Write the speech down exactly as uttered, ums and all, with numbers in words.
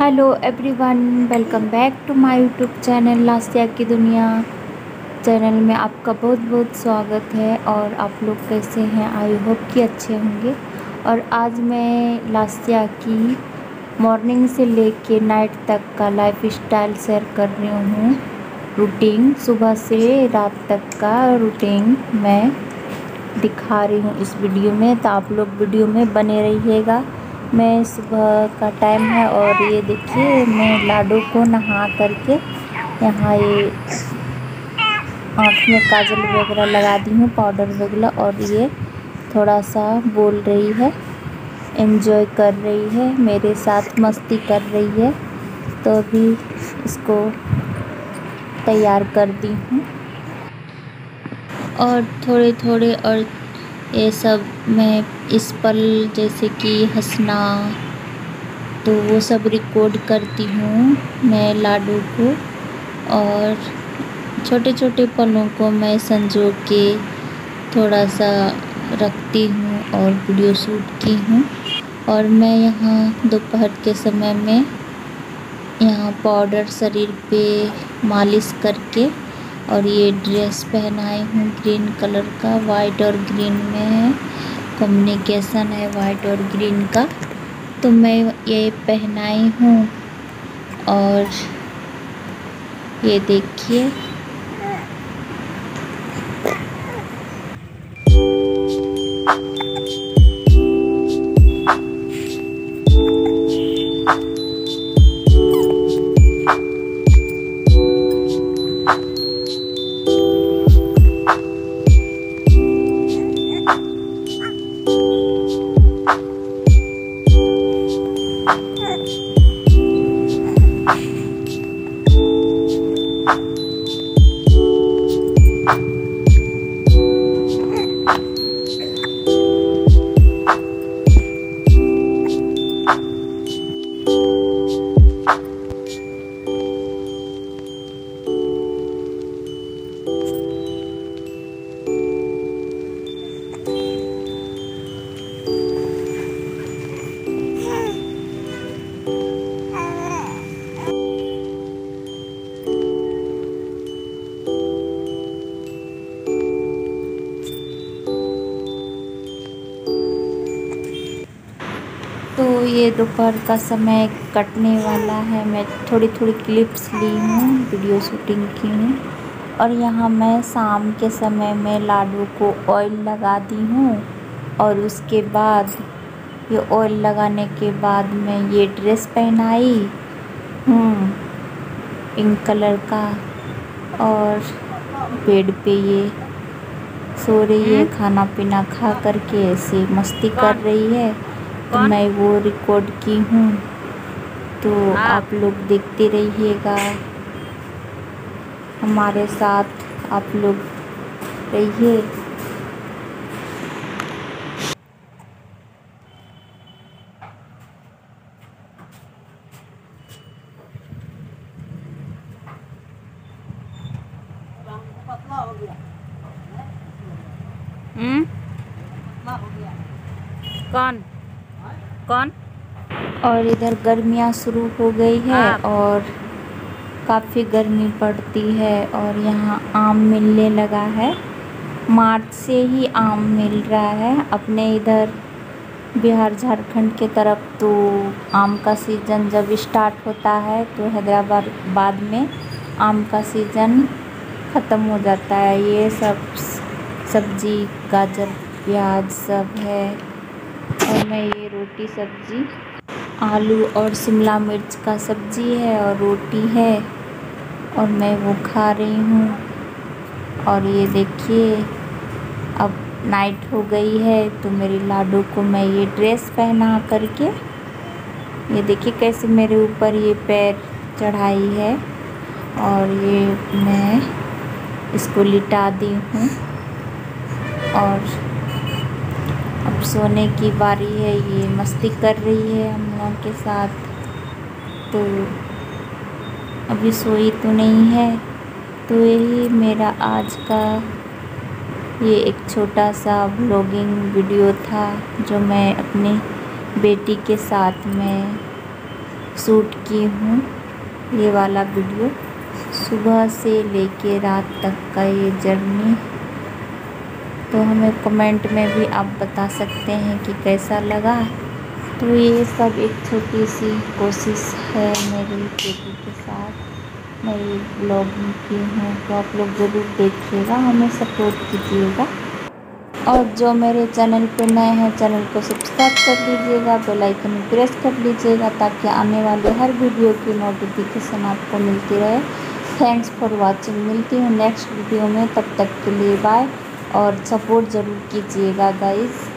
Hello everyone, welcome back to my YouTube channel लास्तिया की दुनिया। चैनल में आपका बहुत बहुत स्वागत है। और आप लोग कैसे हैं? आई होप कि अच्छे होंगे। और आज मैं लास्तिया की मॉर्निंग से लेके नाइट तक का लाइफ स्टाइल शेयर कर रही हूँ। रूटीन सुबह से रात तक का रूटीन मैं दिखा रही हूँ इस वीडियो में, तो आप लोग वीडियो में बने रहिएगा। मैं सुबह का टाइम है और ये देखिए मैं लाडो को नहा करके यहाँ ये आँख में काजल वगैरह लगा दी हूँ, पाउडर वगैरह, और ये थोड़ा सा बोल रही है, एंजॉय कर रही है, मेरे साथ मस्ती कर रही है। तो अभी इसको तैयार कर दी हूँ और थोड़े थोड़े और ये सब मैं इस पल जैसे कि हंसना, तो वो सब रिकॉर्ड करती हूँ मैं लाडू को। और छोटे छोटे पलों को मैं संजो के थोड़ा सा रखती हूँ और वीडियो शूट की हूँ। और मैं यहाँ दोपहर के समय में यहाँ पाउडर शरीर पे मालिश करके और ये ड्रेस पहनाए हूँ ग्रीन कलर का, वाइट और ग्रीन में है कॉम्बिनेशन है वाइट और ग्रीन का, तो मैं ये पहनाई हूँ। और ये देखिए तो ये दोपहर का समय कटने वाला है। मैं थोड़ी थोड़ी क्लिप्स ली हूँ, वीडियो शूटिंग की हूँ। और यहाँ मैं शाम के समय में लाडू को ऑयल लगा दी हूँ और उसके बाद ये ऑयल लगाने के बाद मैं ये ड्रेस पहनाई हूँ पिंक कलर का। और बेड पे ये सो रही है, खाना पीना खा करके ऐसे मस्ती कर रही है, तो मैं वो रिकॉर्ड की हूँ। तो आप लोग देखते रहिएगा, हमारे साथ आप लोग रहिए। कौन कौन और इधर गर्मियाँ शुरू हो गई है और काफ़ी गर्मी पड़ती है। और यहाँ आम मिलने लगा है, मार्च से ही आम मिल रहा है। अपने इधर बिहार झारखंड के तरफ तो आम का सीज़न जब स्टार्ट होता है तो हैदराबाद बाद में आम का सीज़न ख़त्म हो जाता है। ये सब सब्जी गाजर प्याज सब है। और मैं ये रोटी सब्जी आलू और शिमला मिर्च का सब्जी है और रोटी है और मैं वो खा रही हूँ। और ये देखिए अब नाइट हो गई है, तो मेरी लाडू को मैं ये ड्रेस पहना करके ये देखिए कैसे मेरे ऊपर ये पैर चढ़ाई है। और ये मैं इसको लिटा दी हूँ और अब सोने की बारी है। ये मस्ती कर रही है हम लोगों के साथ, तो अभी सोई तो नहीं है। तो यही मेरा आज का ये एक छोटा सा व्लॉगिंग वीडियो था जो मैं अपनी बेटी के साथ में शूट की हूँ ये वाला वीडियो। सुबह से लेके रात तक का ये जर्नी, तो हमें कमेंट में भी आप बता सकते हैं कि कैसा लगा। तो ये सब एक छोटी सी कोशिश है मेरी बेटी के साथ, मैं ये ब्लॉग की हूँ, तो आप लोग ज़रूर देखिएगा, हमें सपोर्ट कीजिएगा। और जो मेरे चैनल पर नए हैं, चैनल को सब्सक्राइब कर लीजिएगा, बेल आइकन प्रेस कर लीजिएगा, ताकि आने वाले हर वीडियो की नोटिफिकेशन आपको मिलती रहे। थैंक्स फॉर वॉचिंग, मिलती हूँ नेक्स्ट वीडियो में, तब तक के लिए बाय। और सपोर्ट ज़रूर कीजिएगा गाइस।